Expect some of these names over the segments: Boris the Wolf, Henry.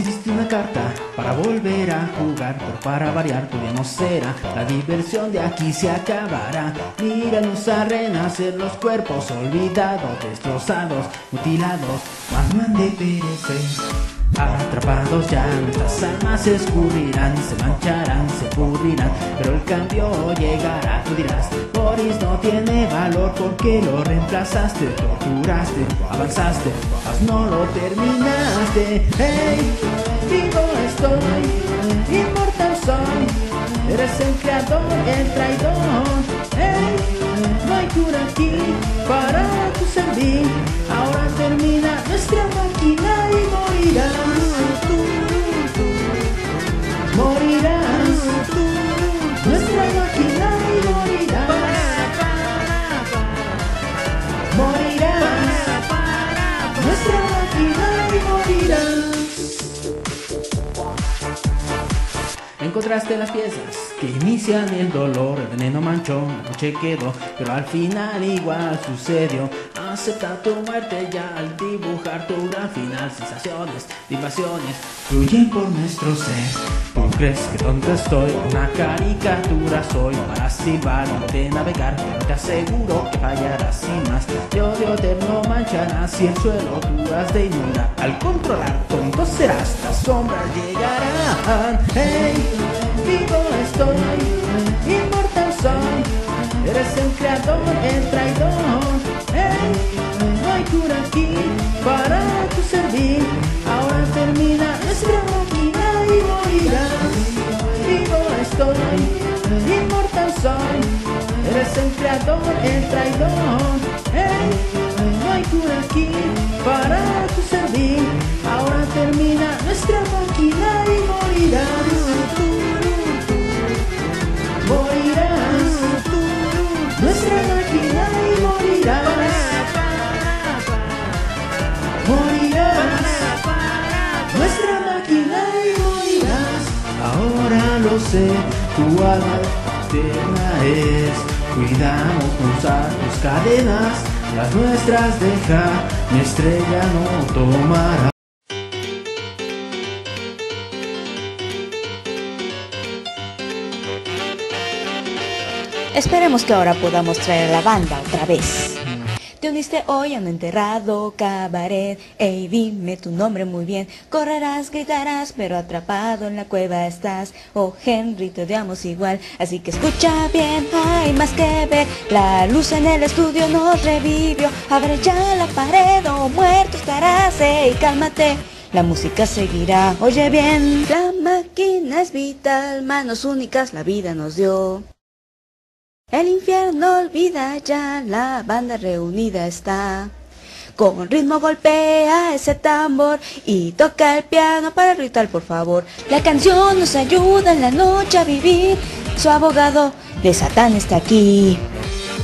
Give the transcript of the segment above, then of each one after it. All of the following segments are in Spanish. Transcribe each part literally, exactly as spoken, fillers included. Hiciste una carta para volver a jugar, pero para variar tu día no será. La diversión de aquí se acabará. Míranos a renacer los cuerpos olvidados, destrozados, mutilados, más no han de perecer. Atrapados ya, nuestras almas se escurrirán, se mancharán, se pudrirán, pero el cambio llegará. Tú dirás, Boris no tiene valor porque lo reemplazaste, torturaste, avanzaste, mas no lo terminaste. Hey, vivo estoy, inmortal soy, eres el creador, el traidor. Hey, no hay cura aquí para tu servir, ahora termina nuestra máquina y morirá. Encontraste las piezas que inician el dolor, el veneno manchó, la noche quedó, pero al final igual sucedió. Acepta tu muerte ya al dibujar tu gran final. Sensaciones, invasiones fluyen por nuestro ser. ¿Tú crees que tonto estoy? Una caricatura soy. Para silbar, no de navegar, pero te aseguro que fallarás sin más. De odio eterno mancharás y el suelo tú has de inundar. Al controlar, tonto serás, las sombras llegarán. Hey, vivo estoy, inmortal soy, eres el creador, el traidor. No hay cura aquí para tu servir, ahora termina nuestra máquina y morirás. Vivo estoy, inmortal soy, eres el creador, el traidor. Hey, no hay cura aquí para tu servir, ahora termina nuestra máquina y morirás. Morirás, nuestra máquina y morirás. Nuestra máquina y morirás. Ahora lo sé, tu alma eterna es. Cuidamos usar tus cadenas, las nuestras deja, mi estrella no tomará. Esperemos que ahora podamos traer a la banda otra vez. Te uniste hoy a un enterrado cabaret. Ey, dime tu nombre muy bien. Correrás, gritarás, pero atrapado en la cueva estás. Oh, Henry, te odiamos igual, así que escucha bien, hay más que ver. La luz en el estudio nos revivió. Abre ya la pared o muerto estarás. Ey, cálmate, la música seguirá. Oye bien, la máquina es vital, manos únicas la vida nos dio. El infierno olvida ya, la banda reunida está. Con ritmo golpea ese tambor y toca el piano para gritar por favor. La canción nos ayuda en la noche a vivir, su abogado de Satán está aquí.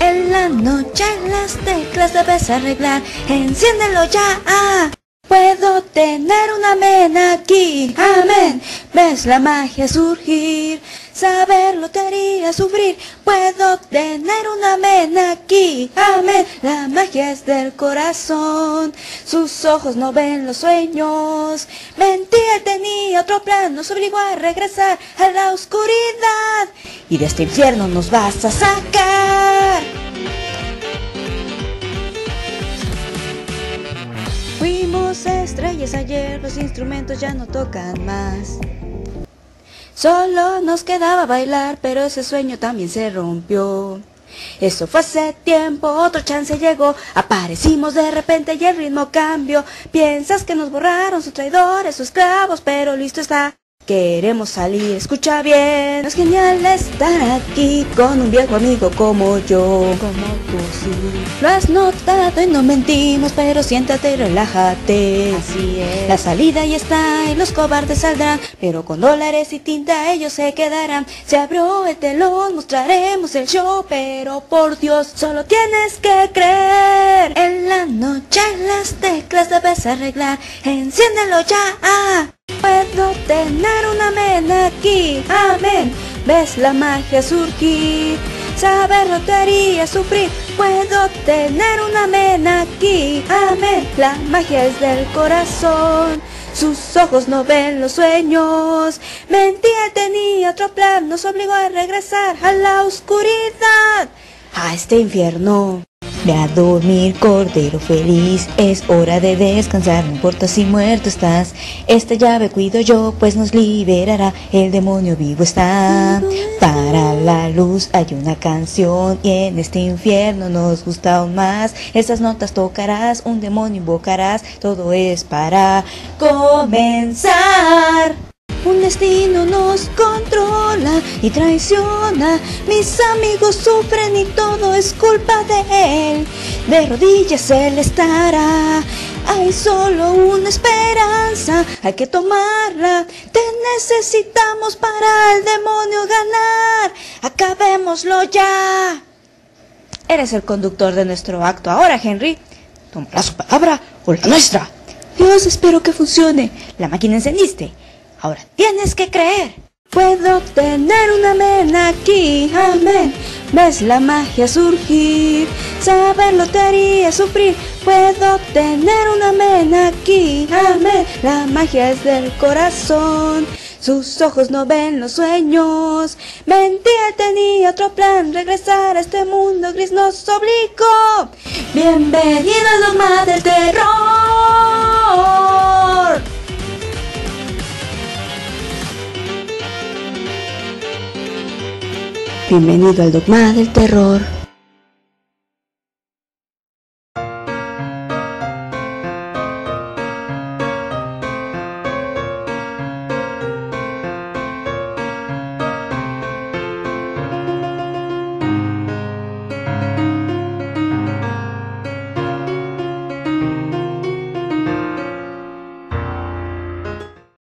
En la noche las teclas debes arreglar, enciéndelo ya. Ah, puedo tener un amén aquí, amén. Ves la magia surgir, saberlo te haría sufrir. Puedo tener un amén aquí, amén. La magia es del corazón, sus ojos no ven los sueños. Mentira tenía otro plan, nos obligó a regresar a la oscuridad, y de este infierno nos vas a sacar. Fuimos estrellas ayer, los instrumentos ya no tocan más. Solo nos quedaba bailar, pero ese sueño también se rompió. Eso fue hace tiempo, otro chance llegó, aparecimos de repente y el ritmo cambió. Piensas que nos borraron sus traidores, sus esclavos, pero listo está. Queremos salir, escucha bien. Es genial estar aquí con un viejo amigo como yo. Como tú, sí. Lo has notado y no mentimos, pero siéntate y relájate. Así es. La salida ya está y los cobardes saldrán, pero con dólares y tinta ellos se quedarán. Se abrió el telón, mostraremos el show, pero por Dios, solo tienes que creer. En la noche las teclas debes arreglar, enciéndelo ya. Ah, puedo tener un amén aquí, amén. Ves la magia surgir, saberlo te haría sufrir. Puedo tener un amén aquí, amén. La magia es del corazón, sus ojos no ven los sueños. Mentía tenía otro plan, nos obligó a regresar a la oscuridad, a este infierno. Ve a dormir, cordero feliz, es hora de descansar, no importa si muerto estás. Esta llave cuido yo, pues nos liberará, el demonio vivo está. Para la luz hay una canción y en este infierno nos gusta aún más. Esas notas tocarás, un demonio invocarás, todo es para comenzar. Un destino nos controla y traiciona, mis amigos sufren y todo es culpa de él. De rodillas él estará, hay solo una esperanza, hay que tomarla. Te necesitamos para el demonio ganar, acabémoslo ya. Eres el conductor de nuestro acto ahora, Henry. Tomará su palabra o la nuestra. Dios, espero que funcione. La máquina encendiste. Ahora tienes que creer. Puedo tener un amén aquí, amén. Ves la magia surgir, saberlo te haría sufrir. Puedo tener un amén aquí, amén. La magia es del corazón, sus ojos no ven los sueños. Mentía tenía otro plan, regresar a este mundo gris nos obligó. Bienvenido a los más del terror. Bienvenido al dogma del terror.